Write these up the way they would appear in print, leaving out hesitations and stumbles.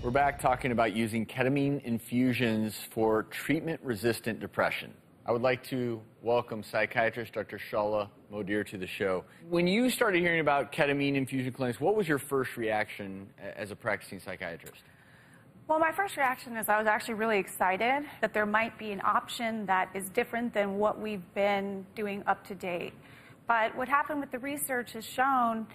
We're back talking about using ketamine infusions for treatment-resistant depression. I would like to welcome psychiatrist Dr. Shala Modir to the show. When you started hearing about ketamine infusion clinics, what was your first reaction as a practicing psychiatrist? Well, my first reaction is I was actually really excited that there might be an option that is different than what we've been doing up to date. But what happened with the research has shown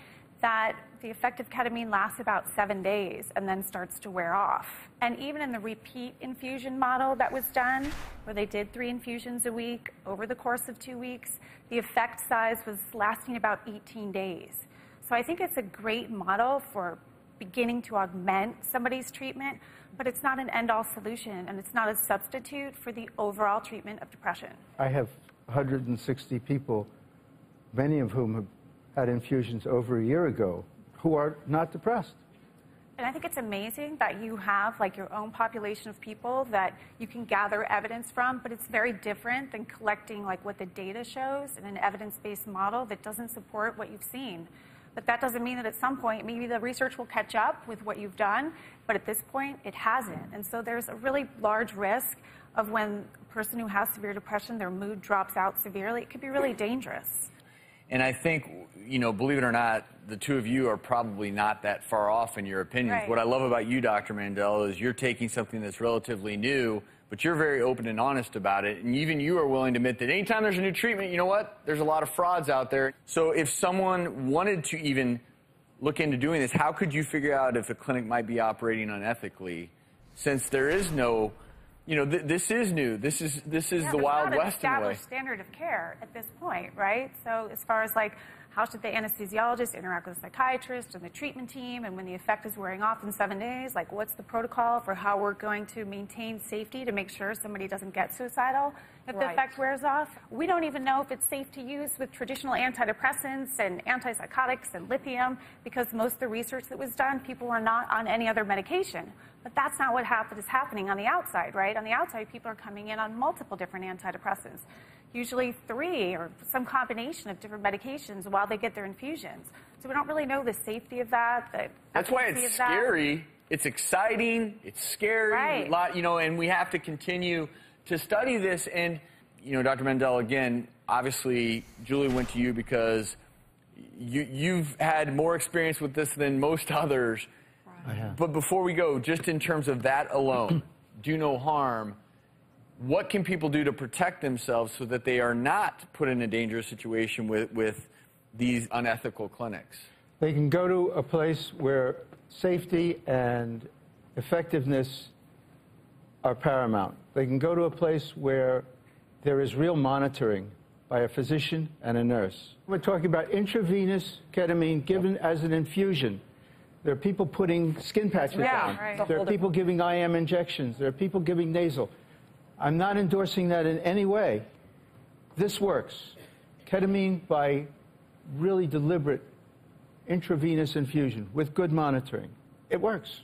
that the effect of ketamine lasts about 7 days and then starts to wear off. And even in the repeat infusion model that was done, where they did 3 infusions a week over the course of 2 weeks, the effect size was lasting about 18 days. So I think it's a great model for beginning to augment somebody's treatment, but it's not an end-all solution, and it's not a substitute for the overall treatment of depression. I have 160 people, many of whom have had infusions over a year ago, who are not depressed. And I think it's amazing that you have like your own population of people that you can gather evidence from, but it's very different than collecting like what the data shows in an evidence-based model that doesn't support what you've seen. But that doesn't mean that at some point maybe the research will catch up with what you've done, but at this point it hasn't. And so there's a really large risk of when a person who has severe depression, their mood drops out severely. It could be really dangerous. And I think, you know, believe it or not, the two of you are probably not that far off in your opinions. Right. What I love about you, Dr. Mandel, is you're taking something that's relatively new, but you're very open and honest about it. And even you are willing to admit that anytime there's a new treatment, you know what? There's a lot of frauds out there. So if someone wanted to even look into doing this, how could you figure out if a clinic might be operating unethically, since there is no... You know, this is new. This is the Wild West in a way. It's not an established standard of care at this point, right? So as far as like how should the anesthesiologist interact with the psychiatrist and the treatment team, and when the effect is wearing off in 7 days, like what's the protocol for how we're going to maintain safety to make sure somebody doesn't get suicidal if the effect wears off? We don't even know if it's safe to use with traditional antidepressants and antipsychotics and lithium, because most of the research that was done, people were not on any other medication. But that's not what is happening on the outside, right? On the outside, people are coming in on multiple different antidepressants, usually 3 or some combination of different medications while they get their infusions. So we don't really know the safety of that. That's why it's scary. It's exciting. It's scary. Right. You know, and we have to continue to study this. And, you know, Dr. Mandel, again, obviously, Julie went to you because you've had more experience with this than most others. But before we go, just in terms of that alone, do no harm, what can people do to protect themselves so that they are not put in a dangerous situation with these unethical clinics? They can go to a place where safety and effectiveness are paramount. They can go to a place where there is real monitoring by a physician and a nurse. We're talking about intravenous ketamine given as an infusion. There are people putting skin patches on. Right. There are people giving IM injections. There are people giving nasal. I'm not endorsing that in any way. This works. Ketamine by really deliberate intravenous infusion with good monitoring. It works.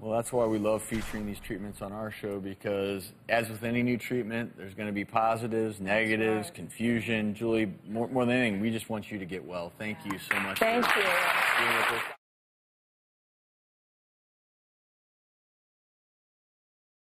Well, that's why we love featuring these treatments on our show, because as with any new treatment, there's going to be positives, negatives, confusion. Julie, more than anything, we just want you to get well. Thank you so much. Thank you.